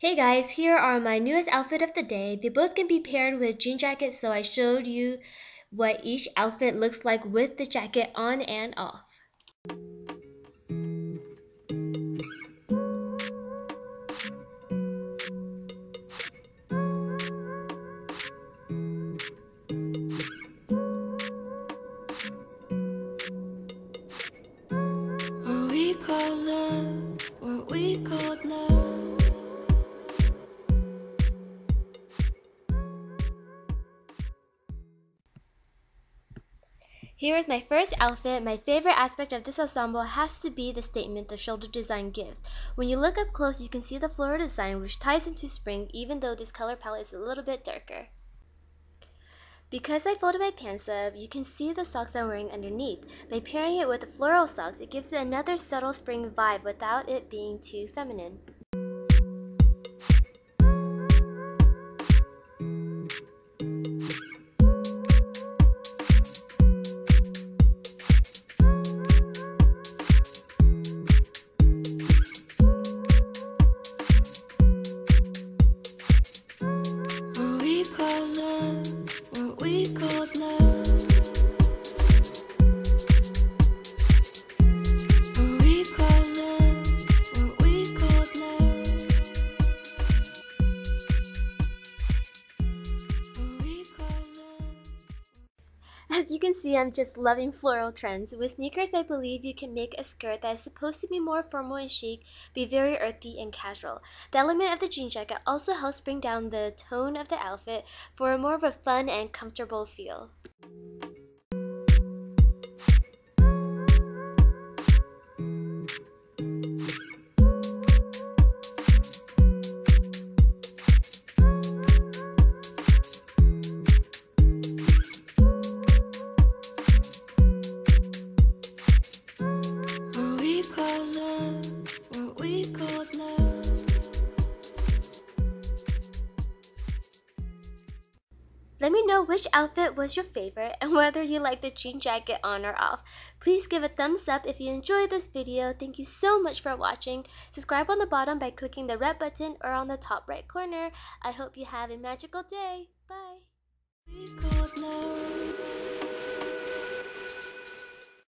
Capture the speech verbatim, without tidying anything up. Hey guys, here are my newest outfit of the day. They both can be paired with jean jackets, so I showed you what each outfit looks like with the jacket on and off. What we call love, what we call love. Here is my first outfit. My favorite aspect of this ensemble has to be the statement the shoulder design gives. When you look up close, you can see the floral design, which ties into spring, even though this color palette is a little bit darker. Because I folded my pants up, you can see the socks I'm wearing underneath. By pairing it with the floral socks, it gives it another subtle spring vibe without it being too feminine. As you can see, I'm just loving floral trends. With sneakers, I believe you can make a skirt that is supposed to be more formal and chic, be very earthy and casual. The element of the jean jacket also helps bring down the tone of the outfit for more of a fun and comfortable feel. Let me know which outfit was your favorite and whether you like the jean jacket on or off. Please give a thumbs up if you enjoyed this video. Thank you so much for watching. Subscribe on the bottom by clicking the red button or on the top right corner. I hope you have a magical day. Bye.